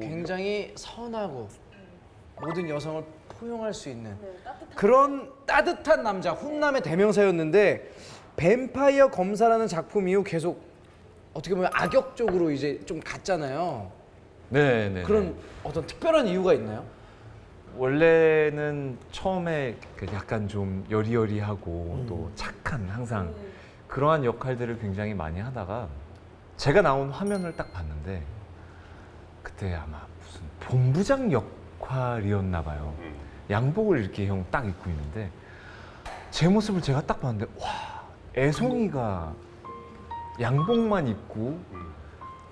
굉장히 선하고 모든 여성을 포용할 수 있는 그런 따뜻한 남자, 훈남의 대명사였는데 뱀파이어 검사라는 작품 이후 계속 어떻게 보면 악역 쪽으로 이제 좀 갔잖아요. 네. 그런 어떤 특별한 이유가 있나요? 원래는 처음에 약간 좀 여리여리하고 또 착한 항상 그러한 역할들을 굉장히 많이 하다가 제가 나온 화면을 딱 봤는데 그때 아마 무슨 본부장 역할이었나 봐요. 양복을 이렇게 형 딱 입고 있는데 제 모습을 제가 딱 봤는데 와, 애송이가 양복만 입고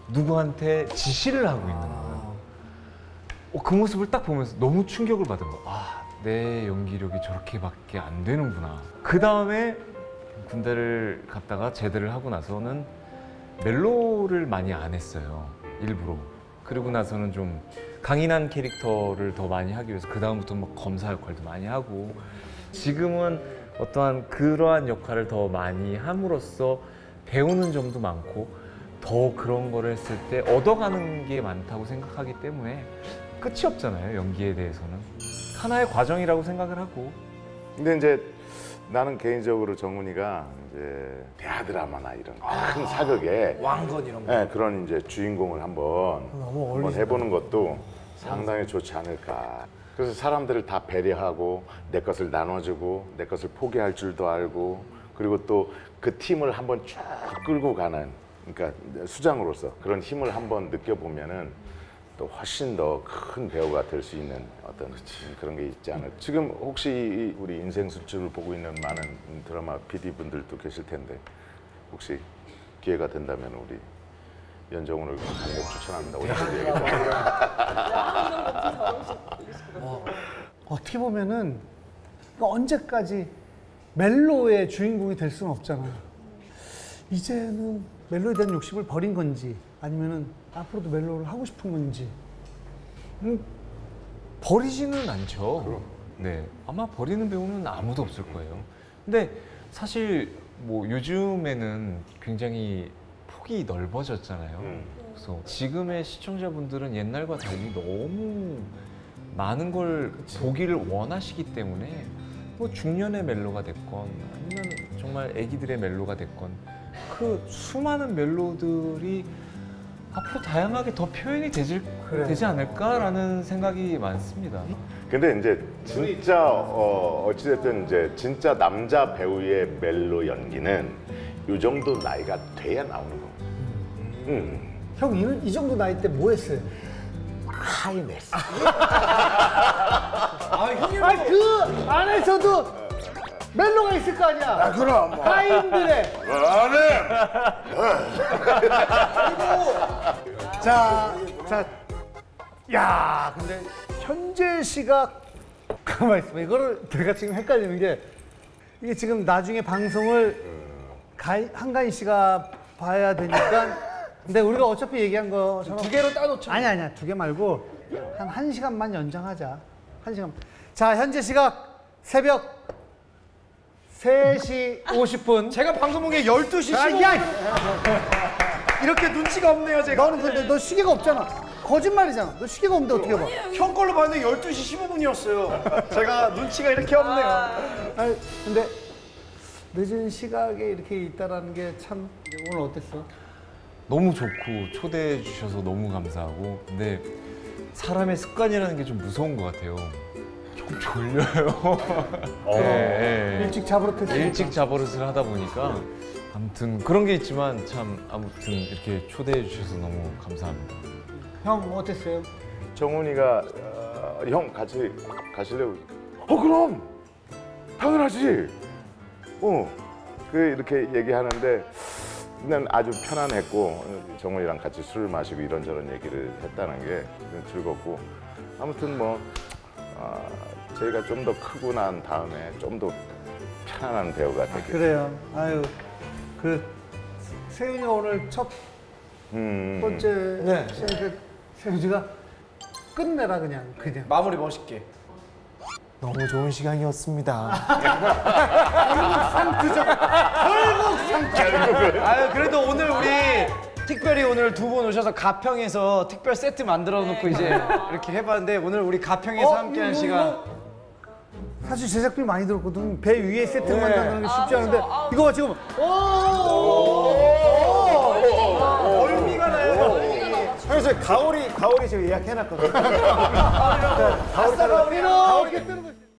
누구한테 지시를 하고 있는 거예요. 그 모습을 딱 보면서 너무 충격을 받은 거예요. 아, 내 연기력이 저렇게밖에 안 되는구나. 그 다음에 군대를 갔다가 제대를 하고 나서는 멜로를 많이 안 했어요, 일부러. 그러고 나서는 좀 강인한 캐릭터를 더 많이 하기 위해서 그 다음부터 막 검사 역할도 많이 하고 지금은 어떠한 그러한 역할을 더 많이 함으로써 배우는 점도 많고 더 그런 거를 했을 때 얻어가는 게 많다고 생각하기 때문에 끝이 없잖아요, 연기에 대해서는. 하나의 과정이라고 생각을 하고. 근데 이제 나는 개인적으로 정훈이가 이제 대하 드라마나 이런 큰 사극에 왕건 이런 거. 네, 그런 이제 주인공을 한번 해보는 것도 상당히 좋지 않을까. 그래서 사람들을 다 배려하고 내 것을 나눠주고 내 것을 포기할 줄도 알고 그리고 또 그 팀을 한번 쭉 끌고 가는, 그러니까 수장으로서 그런 힘을 한번 느껴보면은 또 훨씬 더 큰 배우가 될 수 있는 어떤 그런 게 있지 않을까. 지금 혹시 우리 인생 술주를 보고 있는 많은 드라마 PD분들도 계실 텐데 혹시 기회가 된다면 우리 연정훈을 강력 추천합니다. 오늘 얘기했죠. 어떻게 보면은 언제까지 멜로의 주인공이 될 수는 없잖아요. 이제는 멜로에 대한 욕심을 버린 건지 아니면은 앞으로도 멜로를 하고 싶은 건지. 버리지는 않죠. 그럼. 네, 아마 버리는 배우는 아무도 없을 거예요. 근데 사실 뭐 요즘에는 굉장히 폭이 넓어졌잖아요. 그래서 지금의 시청자분들은 옛날과 달리 너무 많은 걸 보기를 원하시기 때문에 뭐 중년의 멜로가 됐건 아니면 정말 아기들의 멜로가 됐건 그 수많은 멜로들이 앞으로 다양하게 더 표현이 되지 않을까라는 생각이 많습니다. 근데 이제 진짜 어찌됐든 이제 진짜 남자 배우의 멜로 연기는 이 정도 나이가 돼야 나오는 겁니다. 형, 이 정도 나이 때 뭐 했어요? 하이메스. 그 안에서도 멜로가 있을 거 아니야. 아, 그럼. 뭐. 하인들의. 아니. 그리고 야, 근데 현재 시각 가만 있어. 이거를 내가 지금 헷갈리는 게 이게 지금 나중에 방송을 한가인 씨가 봐야 되니까. 근데 우리가 어차피 얘기한 거 두 개로 따놓자. 아니야. 두 개 말고 한 시간만 연장하자. 한 시간. 자, 현재 시각 새벽 3시 50분. 제가 방송 본 게 12시 15분. 이렇게 눈치가 없네요, 제가. 너는 근데 너 시계가 없잖아. 거짓말이잖아. 너 시계가 없는데 어떻게 봐? 형 걸로 봤는데 12시 15분이었어요. 제가 눈치가 이렇게 없네요. 아니, 근데 늦은 시각에 이렇게 있다라는 게 참. 오늘 어땠어? 너무 좋고 초대해 주셔서 너무 감사하고. 근데 사람의 습관이라는 게 좀 무서운 것 같아요. 조금 졸려요. 네. 일찍 잡버릇을 하다 보니까 아무튼 그런 게 있지만 참 아무튼 이렇게 초대해 주셔서 너무 감사합니다. 형 어땠어요? 정훈이가 형 같이 가실래요? 그럼 당연하지. 이렇게 얘기하는데 난 아주 편안했고 정훈이랑 같이 술을 마시고 이런저런 얘기를 했다는 게 즐겁고 아무튼 뭐. 저희가 좀 더 크고 난 다음에 좀 더 편안한 배우가 되겠죠. 그래요. 아유, 세윤이가 오늘 첫 번째 세윤이가 끝내라 그냥. 마무리 멋있게. 너무 좋은 시간이었습니다. 결국 상투죠. 아유, 그래도 오늘 우리 특별히 오늘 두 분 오셔서 가평에서 특별 세트 만들어 놓고 네, 이제 이렇게 해봤는데 오늘 우리 가평에서 함께하는 시간 사실 제작비 많이 들었거든. 배 위에 세트 만드는 게 쉽지 않은데 이거 지금 얼미가 나요. 형님, 가오리 지금 예약해놨거든요. 가오리.